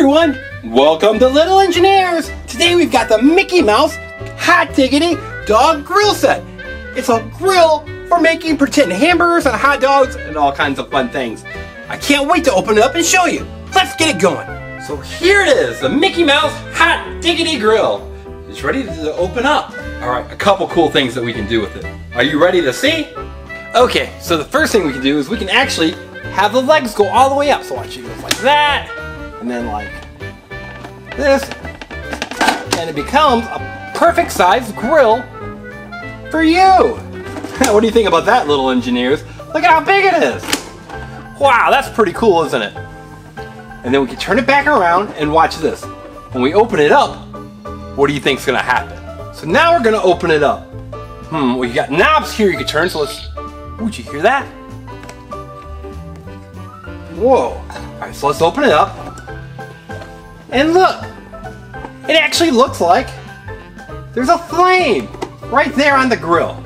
everyone, welcome to Little Engineers. Today we've got the Mickey Mouse Hot Diggity Dog Grill Set. It's a grill for making pretend hamburgers and hot dogs and all kinds of fun things. I can't wait to open it up and show you. Let's get it going. So here it is, the Mickey Mouse Hot Diggity Grill. It's ready to open up. All right, a couple cool things that we can do with it. Are you ready to see? Okay, so the first thing we can do is we can actually have the legs go all the way up. So watch, you go like that, and then like this, and it becomes a perfect sized grill for you. What do you think about that, Little Engineers? Look at how big it is. Wow, that's pretty cool, isn't it? And then we can turn it back around and watch this. When we open it up, what do you think's gonna happen? So now we're gonna open it up. Well, you got knobs here you can turn, so let's, ooh, did you hear that? Whoa. All right, so let's open it up. And look, it actually looks like there's a flame right there on the grill.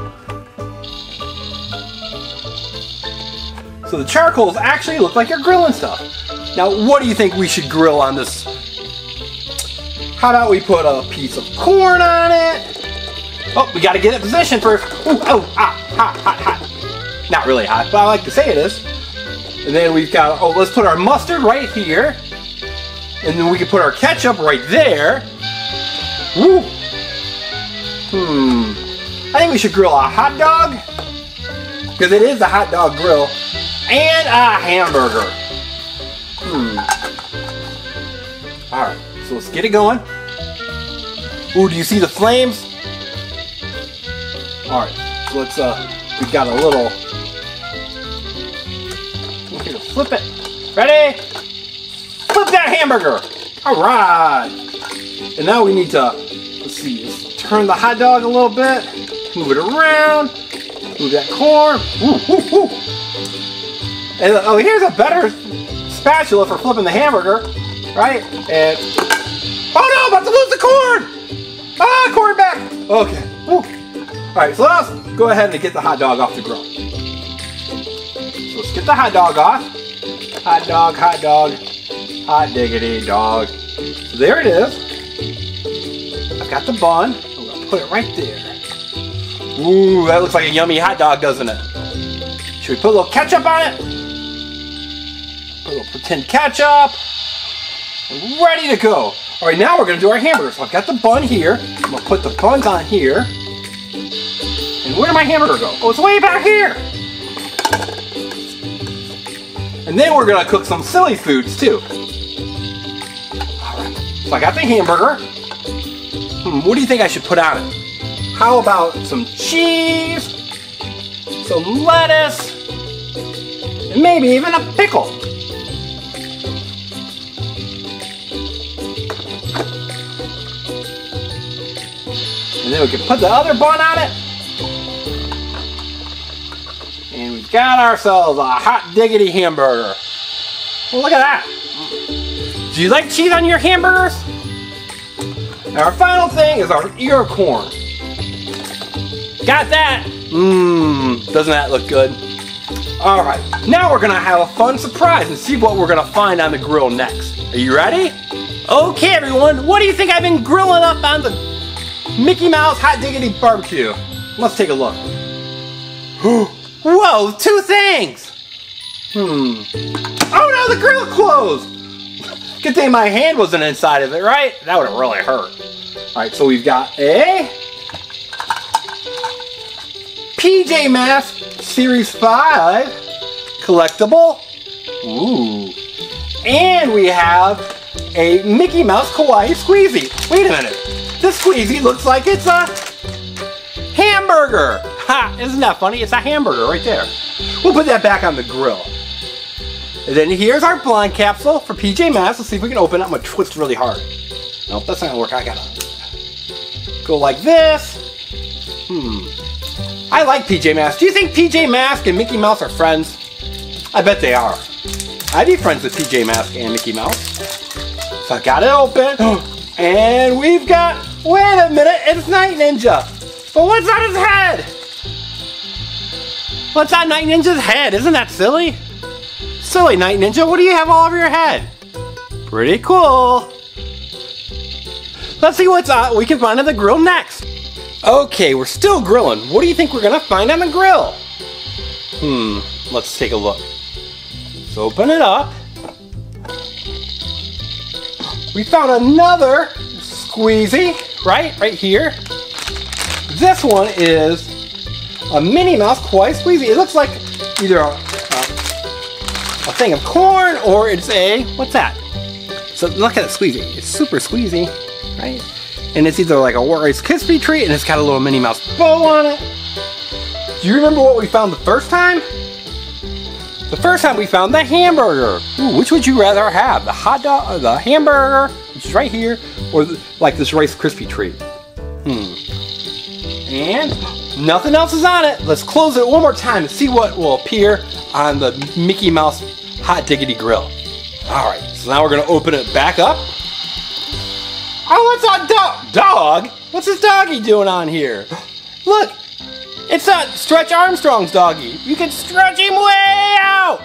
So the charcoals actually look like you're grilling stuff. Now, what do you think we should grill on this? How about we put a piece of corn on it? Oh, we gotta get it positioned first. Ooh, oh, hot. Not really hot, but I like to say it is. And then we've got, oh, let's put our mustard right here. And then we can put our ketchup right there. Woo. I think we should grill a hot dog, because it is a hot dog grill, and a hamburger. All right, so let's get it going. Ooh, do you see the flames? All right, so let's, we've got a little, we're gonna flip it. Ready? Flip that hamburger. All right. And now we need to, let's see, let's turn the hot dog a little bit, move it around, move that corn. Ooh. And oh, here's a better spatula for flipping the hamburger, right? And, oh no, I'm about to lose the corn. Ah, corn back. Okay. Ooh. All right, so let's go ahead and get the hot dog off the grill. So let's get the hot dog off. Hot diggity dog. So there it is. I've got the bun. I'm gonna put it right there. Ooh, that looks like a yummy hot dog, doesn't it? Should we put a little ketchup on it? Put a little pretend ketchup. We're ready to go. All right, now we're gonna do our hamburger. So I've got the bun here. I'm gonna put the buns on here. And where did my hamburger go? Oh, it's way back here! And then we're gonna cook some silly foods too. Alright, so I got the hamburger. What do you think I should put on it? How about some cheese, some lettuce, and maybe even a pickle. And then we can put the other bun on it. And we've got ourselves a hot diggity hamburger. Well, look at that. Do you like cheese on your hamburgers? And our final thing is our ear of corn. Got that? Doesn't that look good? All right, now we're gonna have a fun surprise and see what we're gonna find on the grill next. Are you ready? Okay, everyone, what do you think I've been grilling up on the Mickey Mouse Hot Diggity Barbecue? Let's take a look. Whoa, two things! Oh no, the grill closed! Good thing my hand wasn't inside of it, right? That would have really hurt. Alright, so we've got a PJ Masks Series 5 collectible. Ooh. And we have a Mickey Mouse Kawaii Squeezie. Wait a minute. This squeezie looks like it's a hamburger. Ha! Isn't that funny? It's a hamburger right there. We'll put that back on the grill. And then here's our blind capsule for PJ Masks. Let's see if we can open it. I'm gonna twist really hard. Nope, that's not gonna work. I gotta go like this. I like PJ Masks. Do you think PJ Masks and Mickey Mouse are friends? I bet they are. I'd be friends with PJ Masks and Mickey Mouse. So I got it open. And we've got, wait a minute, it's Night Ninja. But what's on his head? What's on Night Ninja's head? Isn't that silly? Silly Night Ninja, what do you have all over your head? Pretty cool. Let's see what we can find on the grill next. Okay, we're still grilling. What do you think we're gonna find on the grill? Let's take a look. Let's open it up. We found another squeezy right here. This one is a Minnie Mouse quiet squeezy. It looks like either a thing of corn or it's a, what's that? So look at it squeezy. It's super squeezy, right? And it's either like a Rice Krispie treat and it's got a little Minnie Mouse bow on it. Do you remember what we found the first time? The first time we found the hamburger. Ooh, which would you rather have? The hot dog or the hamburger, which is right here, or like this Rice Krispie treat? And nothing else is on it. Let's close it one more time and see what will appear on the Mickey Mouse Hot Diggity Grill. All right, so now we're gonna open it back up. Oh, what's on dog? What's this doggy doing on here? Look. It's not Stretch Armstrong's doggy. You can stretch him way out.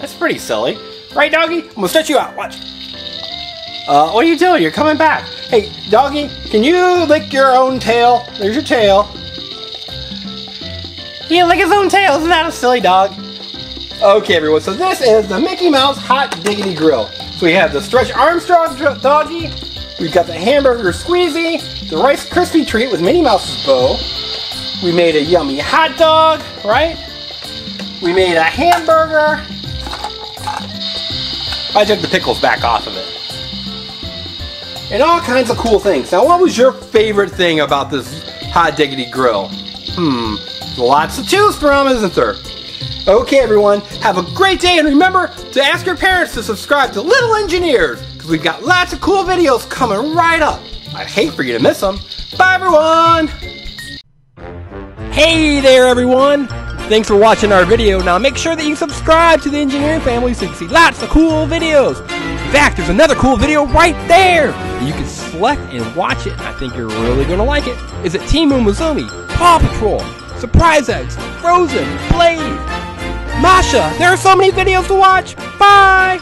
That's pretty silly. Right, doggy? I'm gonna stretch you out. Watch. What are you doing? You're coming back. Hey, doggy, can you lick your own tail? There's your tail. He can lick his own tail. Isn't that a silly dog? Okay, everyone. So this is the Mickey Mouse Hot Diggity Grill. So we have the Stretch Armstrong doggy. We've got the hamburger squeezy. The Rice Krispie treat with Minnie Mouse's bow. We made a yummy hot dog, right? We made a hamburger. I took the pickles back off of it. And all kinds of cool things. Now, what was your favorite thing about this Hot Diggity Grill? Lots to choose from, isn't there? Okay, everyone, have a great day, and remember to ask your parents to subscribe to Little Engineers, because we've got lots of cool videos coming right up. I'd hate for you to miss them. Bye, everyone! Hey there, everyone! Thanks for watching our video. Now make sure that you subscribe to The Engineering Family so you can see lots of cool videos. In fact, there's another cool video right there. You can select and watch it. I think you're really going to like it. Is it Team Umizoomi, Paw Patrol, Surprise Eggs, Frozen, Blaze, Masha? There are so many videos to watch. Bye!